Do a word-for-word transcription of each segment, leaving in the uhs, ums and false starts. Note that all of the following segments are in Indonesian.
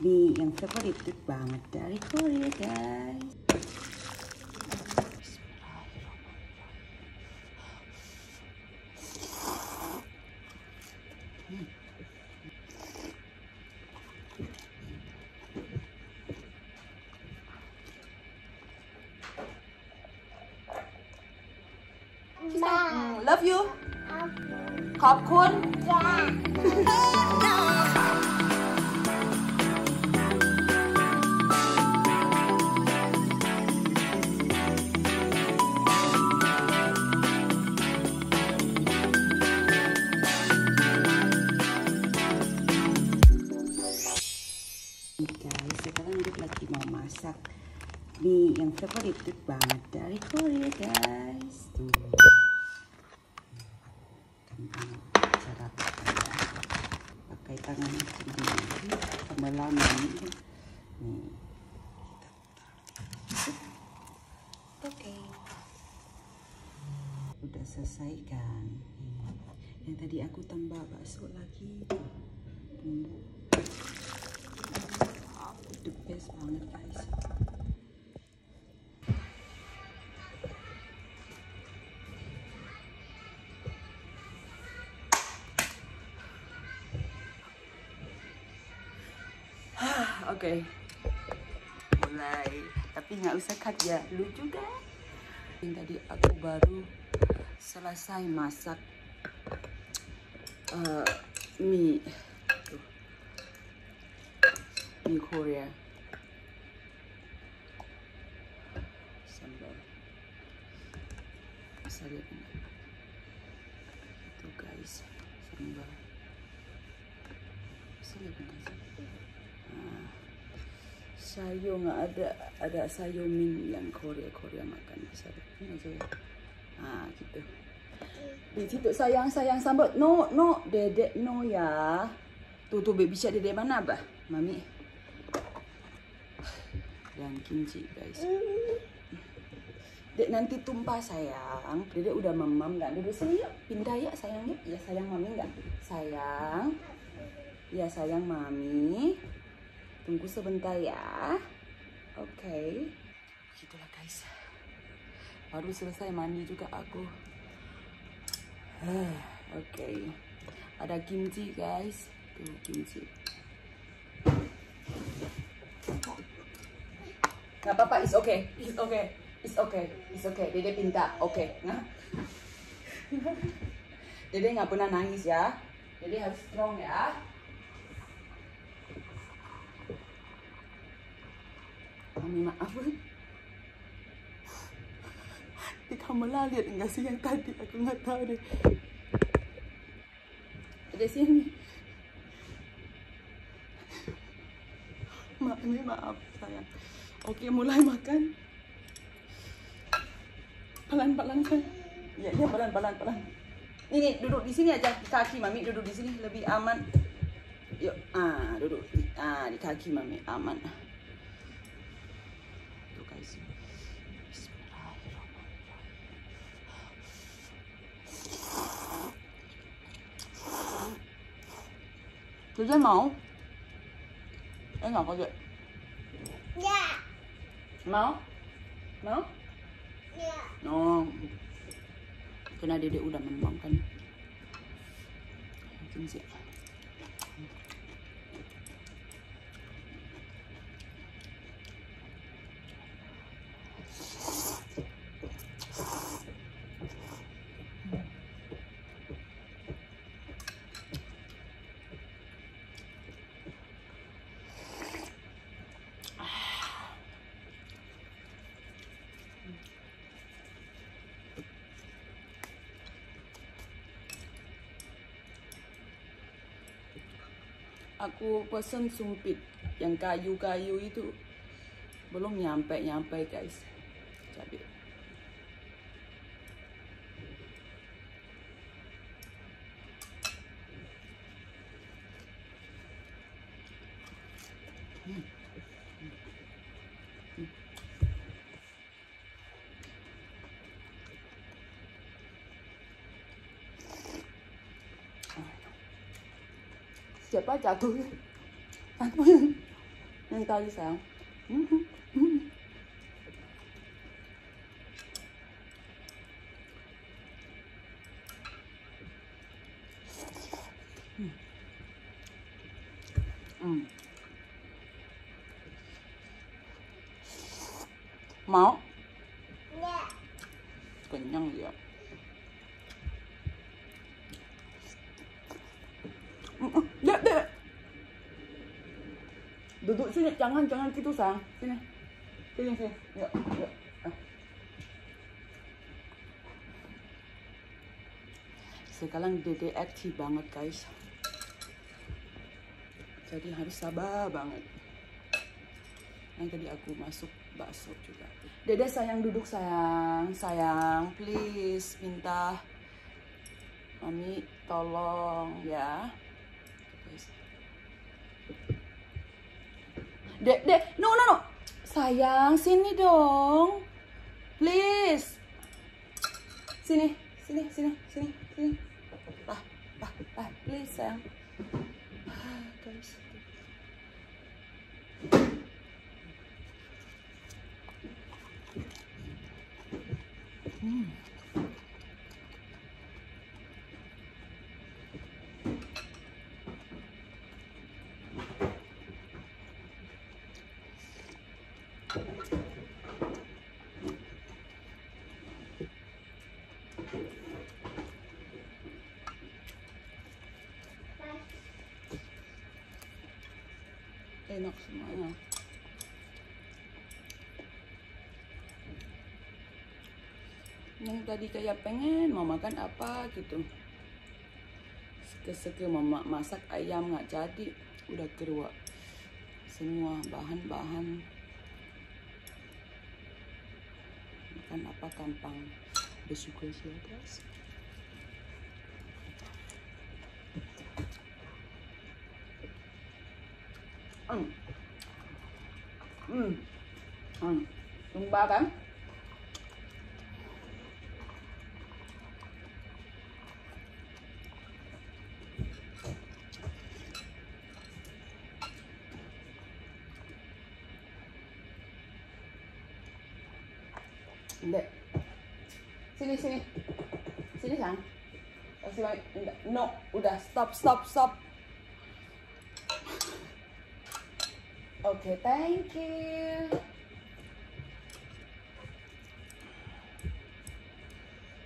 Nih yang favoritik banget dari Korea, guys. Mm, love you. Khopkun. Yeah. Nih yang favoritik banget dari Korea, guys. Pakai tangan sendiri, tambah lama nih. Oke, udah selesai kan? Yang tadi aku tambah bakso lagi. The best banget, guys. Oke, okay. Mulai. Tapi nggak usah cut ya, lu juga. Yang tadi aku baru selesai masak uh, mie mie Korea. Sambal. Bisa lihat nggak? Itu guys, sambal. Bisa lihat nggak? Nah. Sayur nggak ada, ada sayur min yang Korea Korea makan besar ini aja ya. Ah gitu. Di situ sayang sayang sambut. No no dedek no ya. Tuh tuh baby cak dedek mana bah? Mami. Dan kimchi guys. Dek nanti tumpah sayang. Dedek udah memam nggak duduk sini yuk. Pindah ya sayang yuk. Ya sayang mami nggak? Sayang. Ya sayang mami. Tunggu sebentar ya. Oke, okay. Begitulah guys. Baru selesai mandi juga aku. Oke, okay. Ada kimchi guys. Tuh kimchi. Gak apa-apa, it's okay. It's okay. It's okay. It's okay. Dede pintar. Oke, okay. Nah. Dede gak pernah nangis ya. Dede harus strong ya. Mami maaf, di kamera lihat enggak sih yang tadi, aku nggak tahu deh. Ada sini. Mami maaf sayang. Oke mulai makan. Pelan-pelan kan? Ya ya pelan-pelan pelan. Nih nih duduk di sini aja, di kaki mami duduk di sini lebih aman. Yuk ah duduk ah di kaki mami aman. Dede mau? Enak kok, Dek? Ya. Mau? Mau? Ya. No. Karena Dede udah memang kan. Mungkin sih. Aku pesen sumpit yang kayu-kayu itu belum nyampe-nyampe guys. Cabe. Hmm. Hmm. Siapa jatuh? Aku yang nâng cao đi sao. Mau? Enggak. Kenyang dia. Dek, dek. Duduk sini, jangan jangan gitu, Sang. Sini. Sini, sini. Ya, ya. Ah. Sekarang Dede aktif banget, guys. Jadi harus sabar banget. Yang tadi aku masuk bakso juga. Dede sayang duduk sayang, sayang, please minta mami tolong ya. Dede, no no no, sayang sini dong, please. Sini, sini, sini, sini, sini. Ah, ah, ah, please sayang. Guys. Hmm. Enak semuanya. Yang tadi kayak pengen mau makan apa gitu, sekeseke mama masak ayam nggak jadi, udah keruak semua bahan-bahan. Makan apa gampang, bersyukur sih guys. Hmm. Hmm. Hmm. Lembah kan? Dek. Sini sini. Sini Sang. Masih no, udah stop stop stop. Oke, okay, thank you.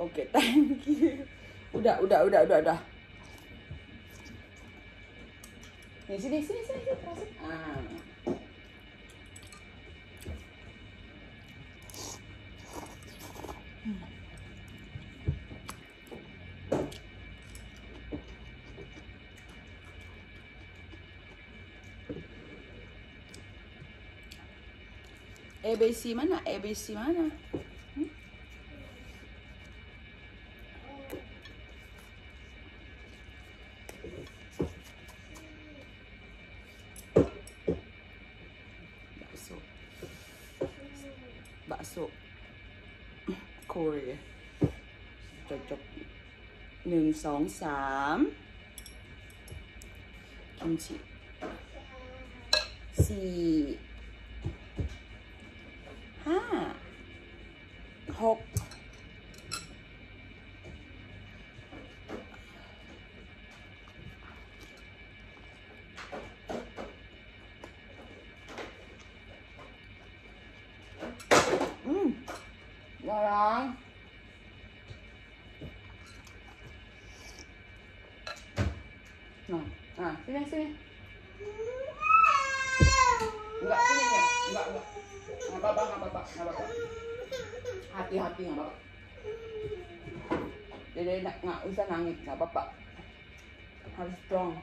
Oke, okay, thank you. Udah, udah, udah, udah, udah. Nih, sini, sini, sini, sini, terus. Ah. A B C mana? A B C mana? Hmm? Bakso. Bakso Korea. Cocok. Nương sóng xám. Kimchi. Si. Hop. Hmm. Barang. Nah, nah, sini sini. Enggak sini ya, enggak enggak. Enggak apa-apa, enggak apa-apa, enggak apa-apa. Hati-hati nggak apa-apa. Dede nggak usah nangis, nggak apa-apa. Harus strong.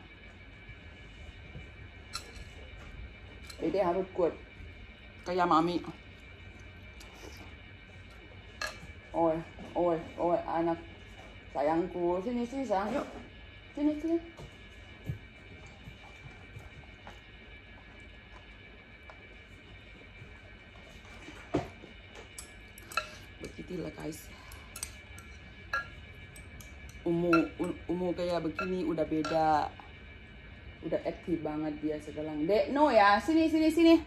Dede harus kuat. Kayak mami. Oi, oi, oi anak sayangku, sini sini sayang, yuk, sini sini. Begitulah guys, umur umur kayak begini udah beda, Udah active banget dia sekarang. Dek, no ya. Sini, sini, sini.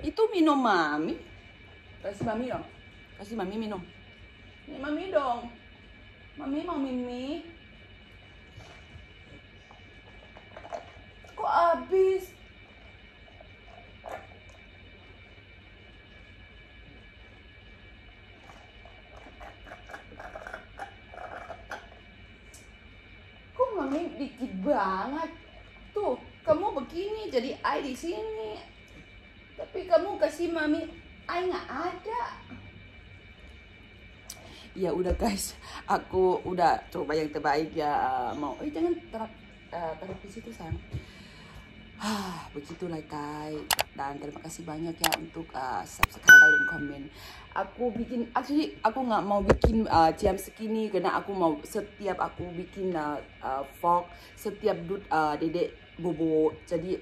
Itu minum mami. Kasih mami dong. Kasih mami minum. Ini mami dong. Mami mau mimi. Kok habis? Kok mami dikit banget? Tuh, kamu begini jadi ai di sini. Tapi kamu kasih mami ai nggak ada. Ya udah guys, aku udah coba yang terbaik ya. Mau, eh jangan terap uh, terap di situ sayang. Ah, begitulah guys. Dan terima kasih banyak ya untuk uh, subscribe dan komen. Aku bikin, actually aku nggak mau bikin uh, jam segini karena aku mau setiap aku bikin uh, uh, vlog setiap dud uh, dedek bobo. Jadi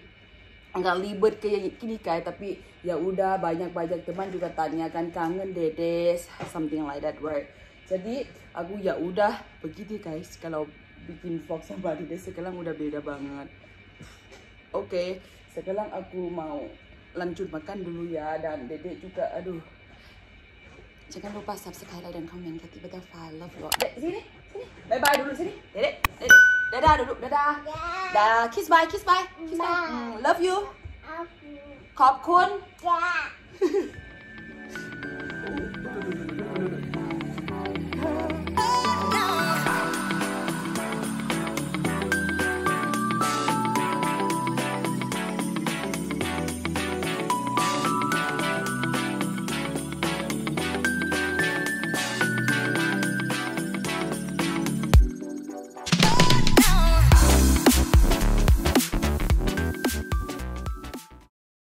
nggak libet kayak gini kayak, tapi ya udah banyak-banyak teman juga tanyakan kangen dedek something like that right. Jadi aku ya udah begitu guys, kalau bikin vlog sama dedek sekarang udah beda banget. Oke, okay, sekarang aku mau lanjut makan dulu ya. Dan dedek juga, aduh, jangan lupa subscribe dan komen. Tiba tiba follow lo. Dek sini, sini. Bye bye dulu sini. Dedek, dedek. Dadah duduk, dadah. Yeah. Dah, kiss bye, kiss bye. Kiss bye. Bye. Mm, love you. Love you. Khop kun. Yeah.